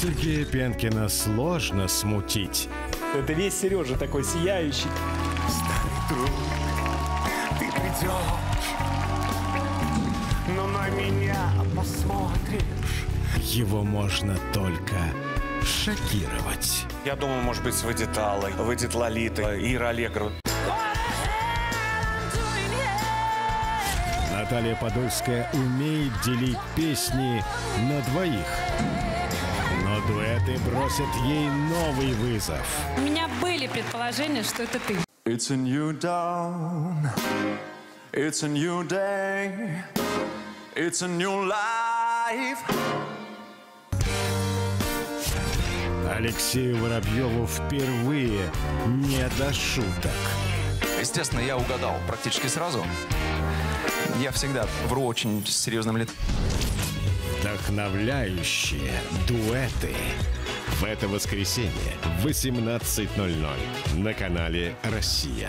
Сергея Пенкина сложно смутить. Это весь Сережа такой сияющий. Старый друг, ты придешь, но на меня посмотришь. Его можно только шокировать. Я думаю, может быть, выйдет Алла, выйдет Лолита, Ира Аллегрова. Наталья Подольская умеет делить песни на двоих. Но дуэты бросят ей новый вызов. У меня были предположения, что это ты. It's a new dawn. It's a new day. It's a new life. Алексею Воробьёву впервые не до шуток. Естественно, я угадал практически сразу. Я всегда вру очень серьезным лицом. Вдохновляющие дуэты. В это воскресенье в 18:00 на канале «Россия».